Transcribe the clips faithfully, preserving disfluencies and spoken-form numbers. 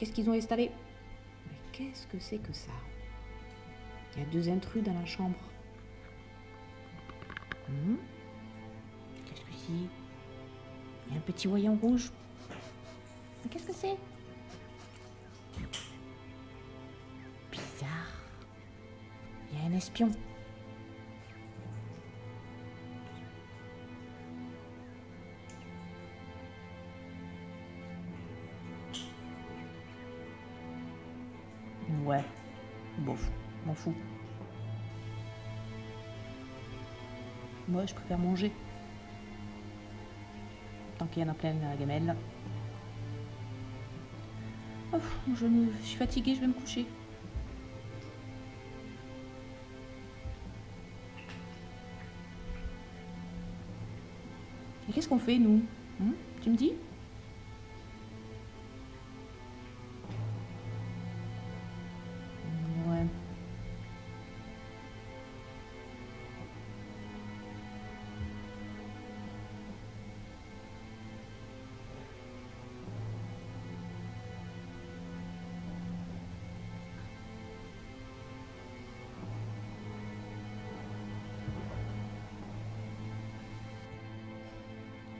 Qu'est-ce qu'ils ont installé? Mais qu'est-ce que c'est que ça? Il y a deux intrus dans la chambre. Hum? Qu'est-ce que c'est? Il y a un petit voyant rouge. Mais qu'est-ce que c'est? Bizarre. Il y a un espion. Ouais, bof, m'en fous. Moi, je préfère manger. Tant qu'il y en a plein à la gamelle. Ouf, je, me... je suis fatiguée, je vais me coucher. Et qu'est-ce qu'on fait, nous? Hum? Tu me dis?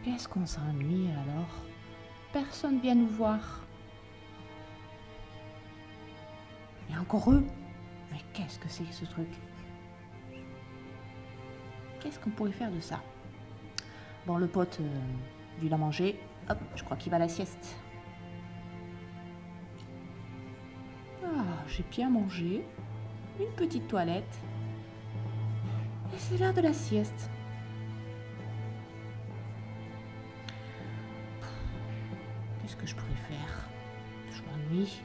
Qu'est-ce qu'on s'ennuie alors? Personne vient nous voir. Et encore eux? Mais qu'est-ce que c'est ce truc? Qu'est-ce qu'on pourrait faire de ça? Bon, le pote, euh, lui a mangé. Hop, je crois qu'il va à la sieste. Ah, j'ai bien mangé. Une petite toilette. Et c'est l'heure de la sieste. Que je pourrais faire, je m'ennuie,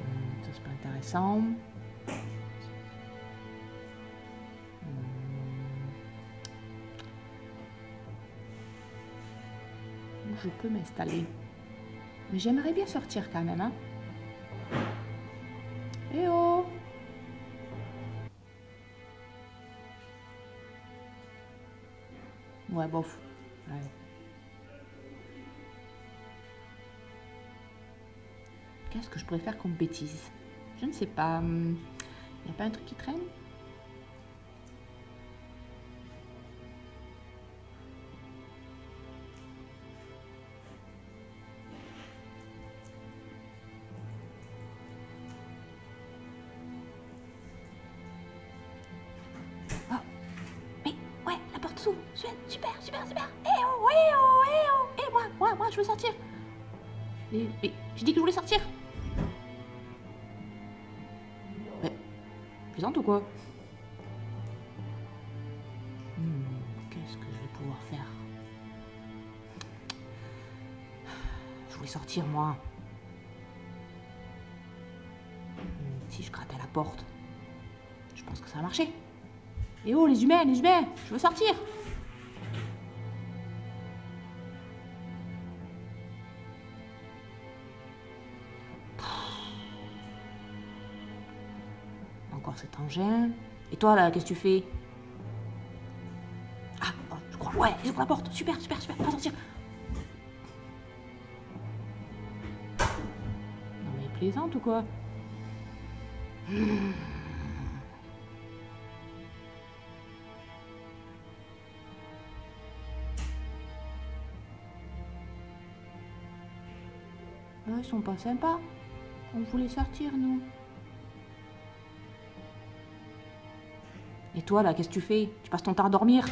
hum, ça c'est pas intéressant, hum, je peux m'installer, mais j'aimerais bien sortir quand même, hein. Eh oh, ouais bof, ouais. Qu'est-ce que je pourrais faire comme bêtise? Je ne sais pas. Il n'y a pas un truc qui traîne? Oh! Mais, ouais, la porte s'ouvre! Super, super, super! Eh oh, eh oh, eh oh! Eh, moi, moi, moi, je veux sortir! Mais, mais j'ai dit que je voulais sortir! Ou quoi? Hmm, qu'est-ce que je vais pouvoir faire? Je voulais sortir, moi. Hmm, si je grattais à la porte, je pense que ça a marché. Et oh, les humains, les humains, je veux sortir. Cet engin. Et toi là, qu'est-ce que tu fais? Ah, oh, je crois. Ouais, ils ouvrent la porte. Super, super, super. Pas sortir. Non mais plaisante ou quoi? Ah, ils sont pas sympas. On voulait sortir nous. Et toi là, qu'est-ce que tu fais? Tu passes ton temps à dormir?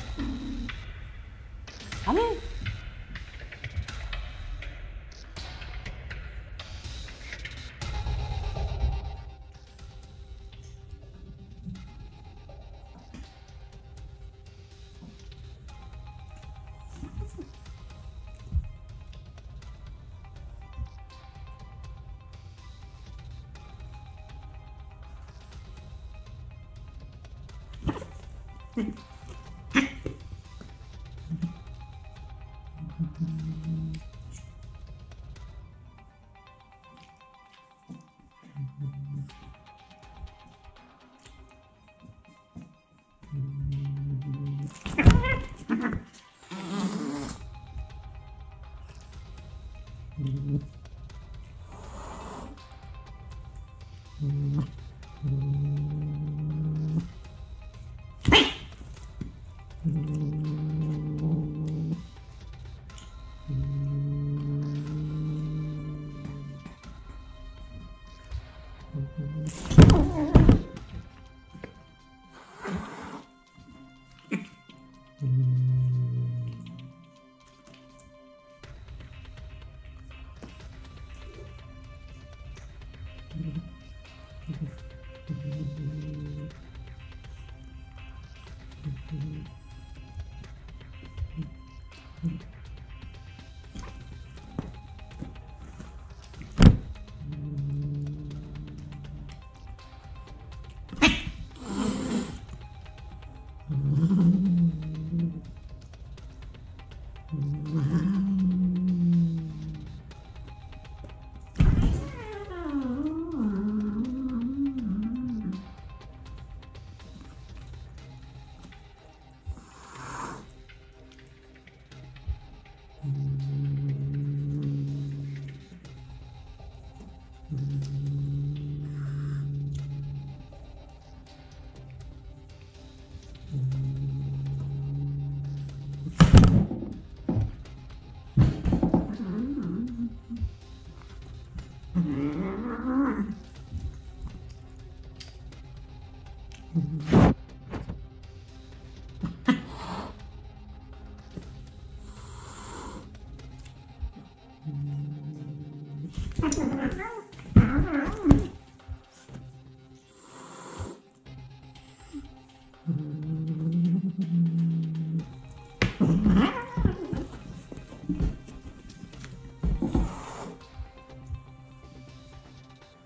Allez!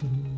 Mm-hmm.